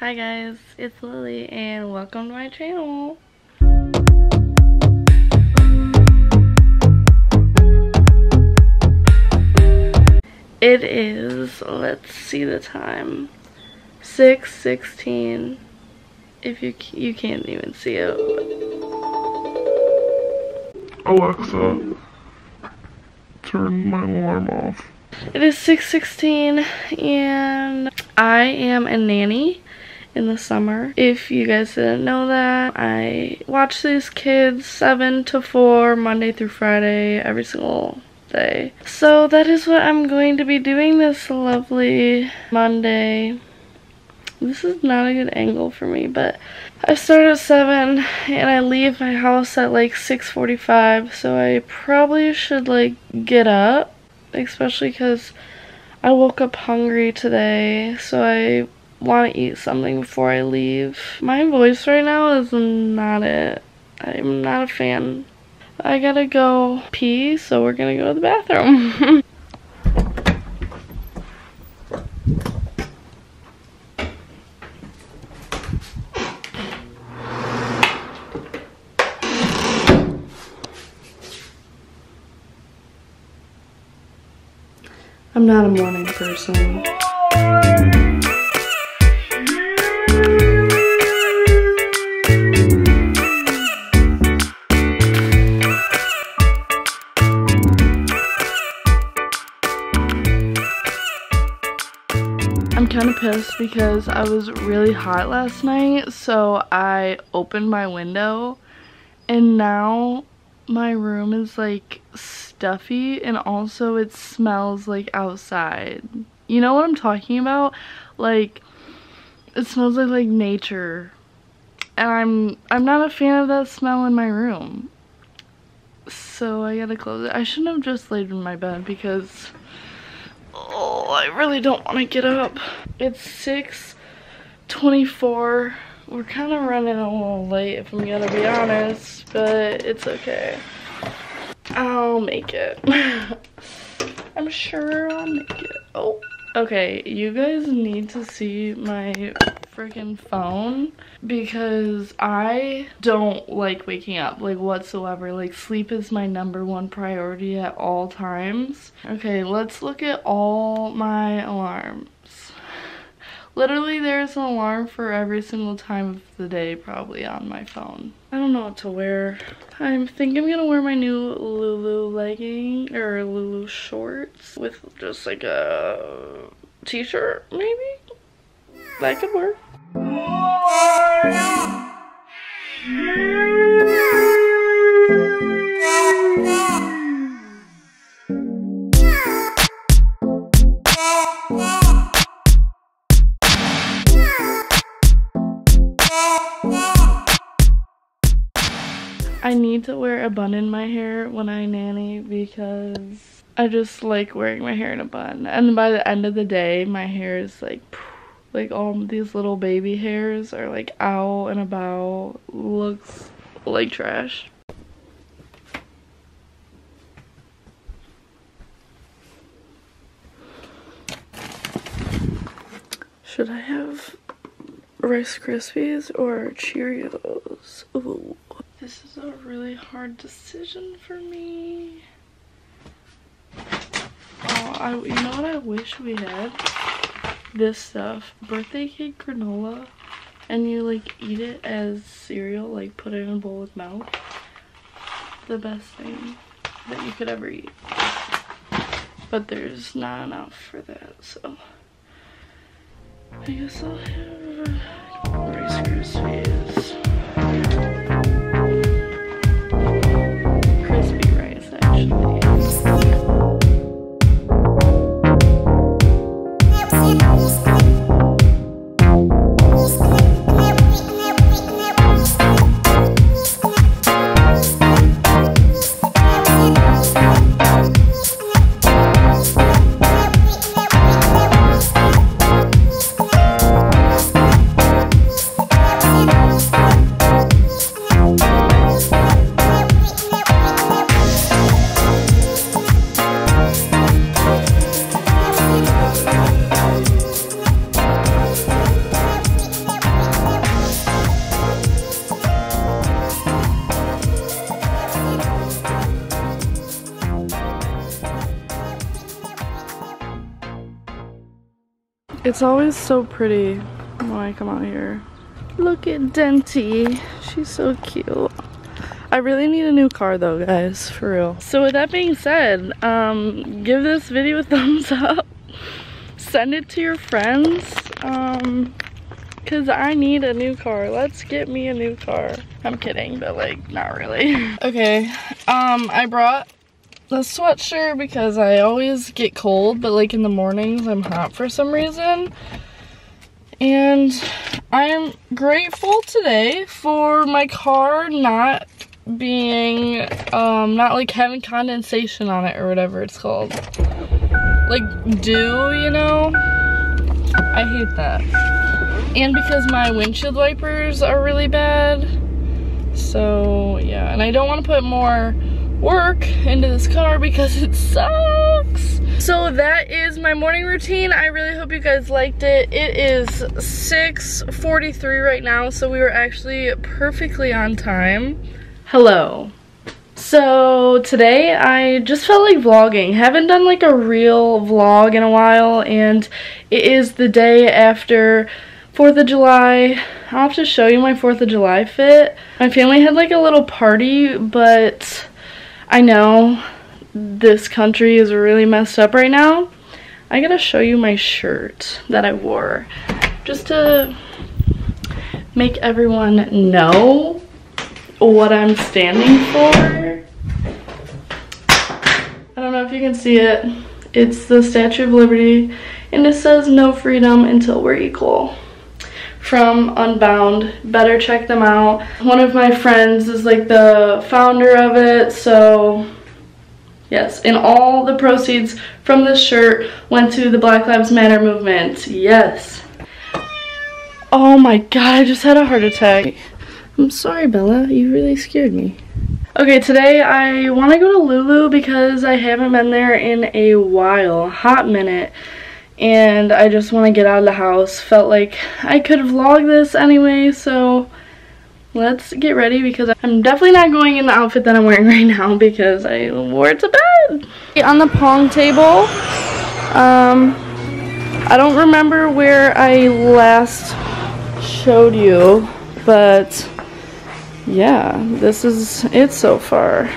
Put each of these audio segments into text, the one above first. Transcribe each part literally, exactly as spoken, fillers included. Hi guys, it's Lily and welcome to my channel. It is, let's see the time, six sixteen. If you you can't even see it. Alexa, turn my alarm off. It is six sixteen and I am a nanny in the summer. If you guys didn't know that, I watch these kids seven to four Monday through Friday every single day. So that is what I'm going to be doing this lovely Monday. This is not a good angle for me, but I start at seven and I leave my house at like six forty-five, so I probably should like get up, especially because I woke up hungry today, so I want to eat something before I leave. My voice right now is not it. I'm not a fan. I gotta go pee, so we're gonna go to the bathroom. I'm not a morning person. I'm kind of pissed because I was really hot last night, so I opened my window and now my room is like stuffy, and also it smells like outside. You know what I'm talking about? Like it smells like like nature, and I'm I'm not a fan of that smell in my room, so I gotta close it. I shouldn't have just laid in my bed because oh, I really don't want to get up. It's six twenty-four. We're kind of running a little late if I'm gonna be honest, but it's okay. I'll make it. I'm sure I'll make it. Oh, okay. You guys need to see my freaking phone because I don't like waking up like whatsoever. Like sleep is my number one priority at all times. Okay, let's look at all my alarms. Literally, there's an alarm for every single time of the day probably on my phone. I don't know what to wear. I'm thinking I'm gonna wear my new Lulu legging or Lulu shorts with just like a t-shirt maybe? That could work. I need to wear a bun in my hair when I nanny because I just like wearing my hair in a bun. And by the end of the day, my hair is like, like all these little baby hairs are like out and about. Looks like trash. Should I have Rice Krispies or Cheerios? Ooh. This is a really hard decision for me. Oh, I, you know what I wish we had? This stuff. Birthday cake granola. And you like eat it as cereal. Like put it in a bowl with milk. The best thing that you could ever eat. But there's not enough for that. So I guess I'll have Rice Krispies. Bye. It's always so pretty when I come out here. Look at Denty. She's so cute. I really need a new car though, guys, for real. So with that being said, um, give this video a thumbs up. Send it to your friends. Um, Cause I need a new car. Let's get me a new car. I'm kidding, but like, not really. Okay, um, I brought the sweatshirt because I always get cold, but like in the mornings I'm hot for some reason. And I'm grateful today for my car not being, um, not like having condensation on it or whatever it's called. Like dew, you know? I hate that. And because my windshield wipers are really bad. So yeah, and I don't want to put more work into this car because it sucks. So that is my morning routine. I really hope you guys liked it. It is six forty-three right now, so we were actually perfectly on time. Hello. So today I just felt like vlogging. Haven't done like a real vlog in a while, and it is the day after fourth of July. I'll have to show you my fourth of July fit. My family had like a little party, but I know this country is really messed up right now. I gotta show you my shirt that I wore just to make everyone know what I'm standing for. I don't know if you can see it. It's the Statue of Liberty, and it says no freedom until we're equal. From Unbound. Better check them out. One of my friends is like the founder of it, so yes. And all the proceeds from this shirt went to the Black Lives Matter movement. Yes. Oh my god, I just had a heart attack. I'm sorry, Bella, you really scared me. Okay, today I want to go to Lulu because I haven't been there in a while, hot minute. And I just want to get out of the house. Felt like I could vlog this anyway, so let's get ready because I'm definitely not going in the outfit that I'm wearing right now because I wore it to bed. On the pong table, um, I don't remember where I last showed you, but yeah, this is it so far.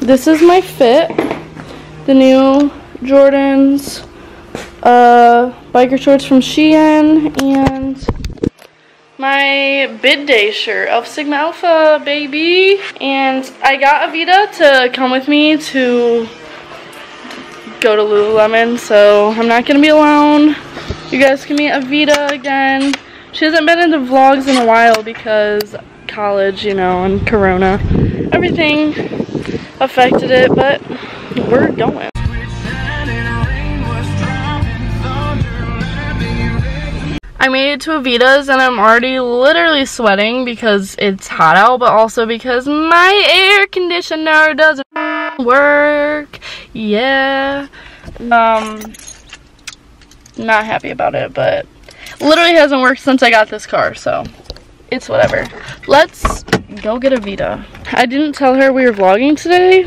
This is my fit, the new Jordans. Uh, biker shorts from Shein, and my bid day shirt, Alpha Sigma Alpha, baby. And I got Evita to come with me to go to Lululemon, so I'm not going to be alone. You guys can meet Evita again. She hasn't been into vlogs in a while because college, you know, and corona. Everything affected it, but we're going. I made it to Evita's and I'm already literally sweating because it's hot out, but also because my air conditioner doesn't work. Yeah. Um, not happy about it, but literally hasn't worked since I got this car, so it's whatever. Let's go get Evita. I didn't tell her we were vlogging today,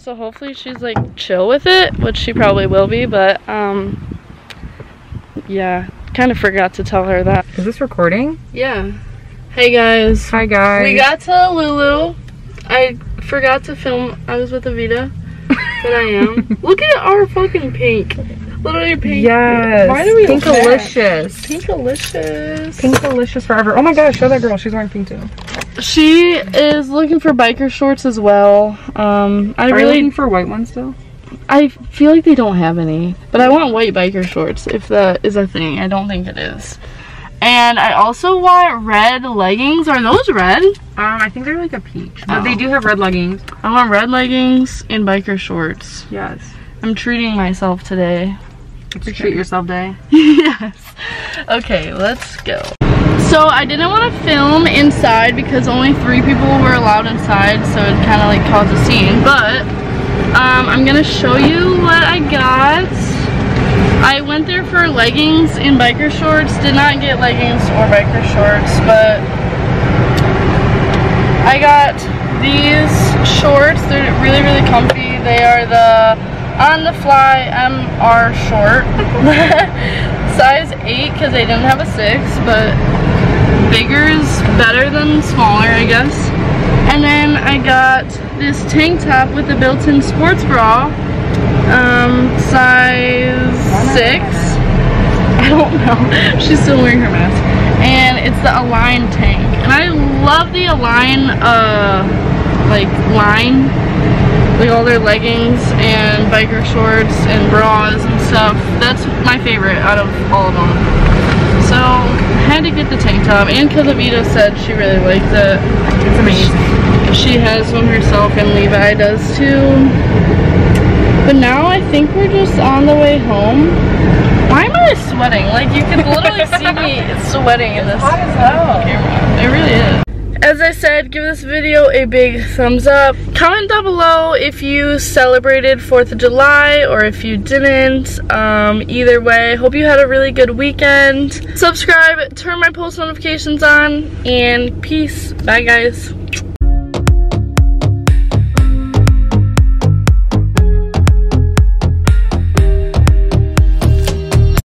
so hopefully she's like chill with it, which she probably will be, but um, yeah. Kind of forgot to tell her that. Is this recording? Yeah. Hey guys. Hi guys. We got to Lulu. I forgot to film. I was with Evita. But I am. Look at our fucking pink. Literally pink. Yes. Why do we Pinkalicious. Pinkalicious. Pinkalicious forever. Oh my gosh, show that girl. She's wearing pink too. She is looking for biker shorts as well. Um, I Are really you looking for white ones though? I feel like they don't have any, but I want white biker shorts if that is a thing. I don't think it is. And I also want red leggings. Are those red? Um, I think they're like a peach. But oh. They do have red leggings. I want red leggings and biker shorts. Yes. I'm treating myself today. It's a treat yourself day. Yes. Okay, let's go. So I didn't want to film inside because only three people were allowed inside, so it kind of like caused a scene, but Um, I'm gonna show you what I got. I went there for leggings and biker shorts. Did not get leggings or biker shorts, but I got these shorts. They're really, really comfy. They are the on the fly M R short. Size eight because they didn't have a six, but bigger is better than smaller, I guess. And then I got this tank top with a built-in sports bra, um, size six. I don't know. She's still wearing her mask. And it's the Align tank. And I love the Align, uh, like, line. Like, all their leggings and biker shorts and bras and stuff. That's my favorite out of all of them. So, had to get the tank top. And because Evita said she really likes it. It's amazing. She, she has one herself, and Levi does too. But now I think we're just on the way home. Why am I sweating? Like, you can literally see me sweating in this hot as hell. Camera. It really is. As I said, give this video a big thumbs up. Comment down below if you celebrated fourth of July or if you didn't. Um, either way, hope you had a really good weekend. Subscribe, turn my post notifications on, and peace. Bye, guys.